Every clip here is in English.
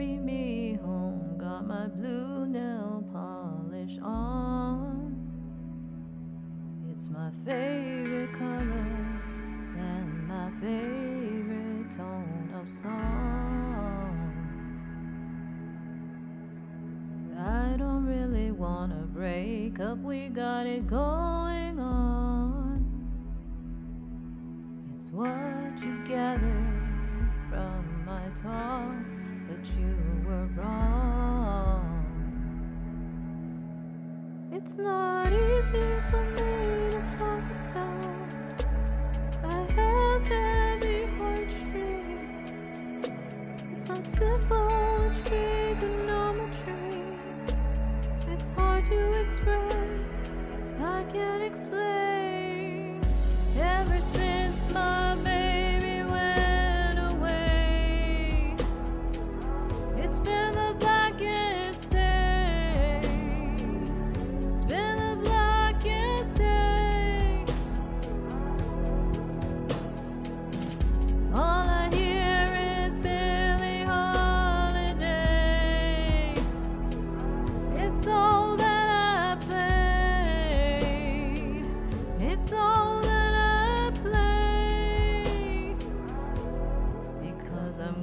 carry me home. Got my blue nail polish on. It's my favorite color and my favorite tone of song. I don't really wanna break up, we got it going on. It's what you gather from my talk, but you were wrong. It's not easy for me to talk about. I have heavy heartstrings. It's not simple, it's trigonometry. It's hard to express, I can't explain. Ever since my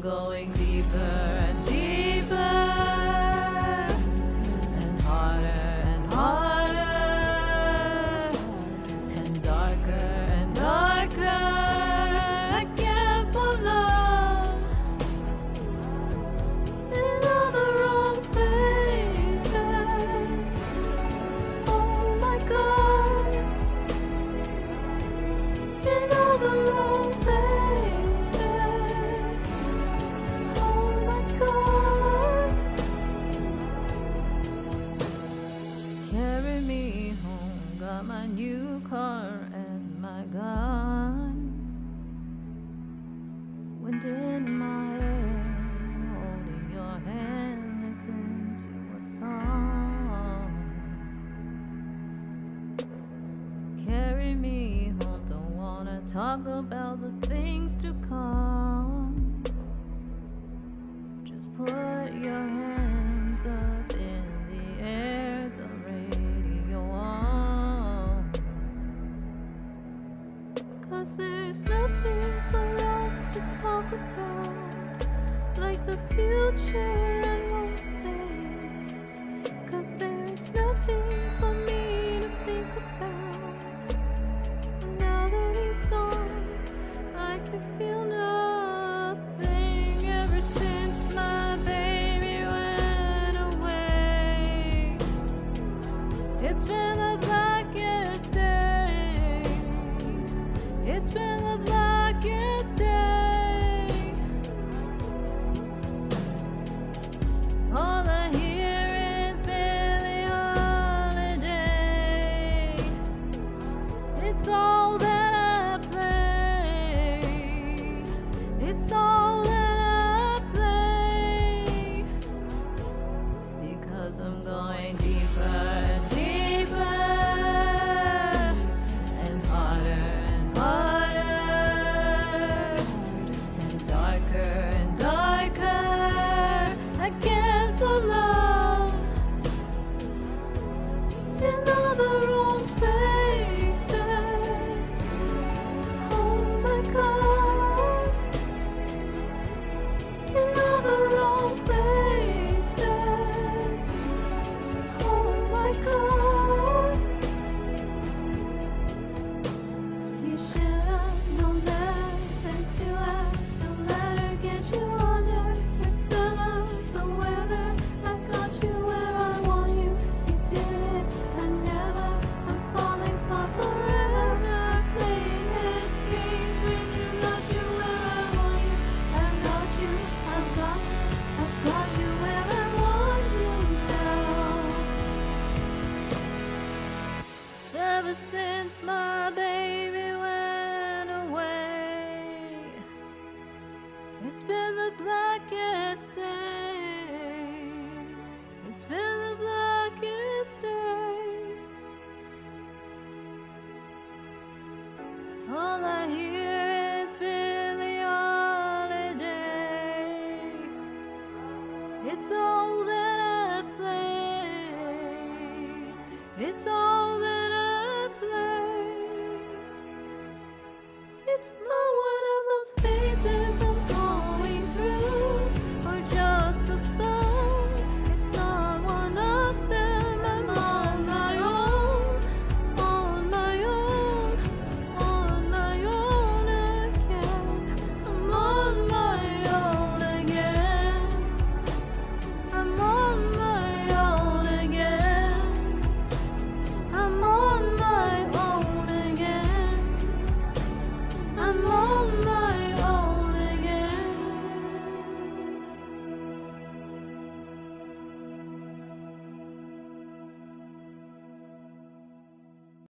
going deeper and deeper and harder and harder and darker and darker. I can't fall love in all the wrong places. Oh my God, in all the wrong places. Carry me home, got my new car and my gun. Wind in my hair, holding your hand, listen to a song. Carry me home, don't wanna talk about the things to come. Just put your hands up in the air, cause there's nothing for us to talk about, like the future and those things. Cause there's nothing for me to think about. Now that he's gone, I can feel nothing. Ever since my baby went away, it's been the blackest day. It's been the blackest day. All I hear is Billie Holiday. It's all that I play. It's all that I play. Because I'm going deeper and deeper and harder. Ever since my baby went away, it's been the blackest day. It's been the blackest day. All I hear is Billie Holiday. It's all that I play. It's all that I play. It's not one of those things.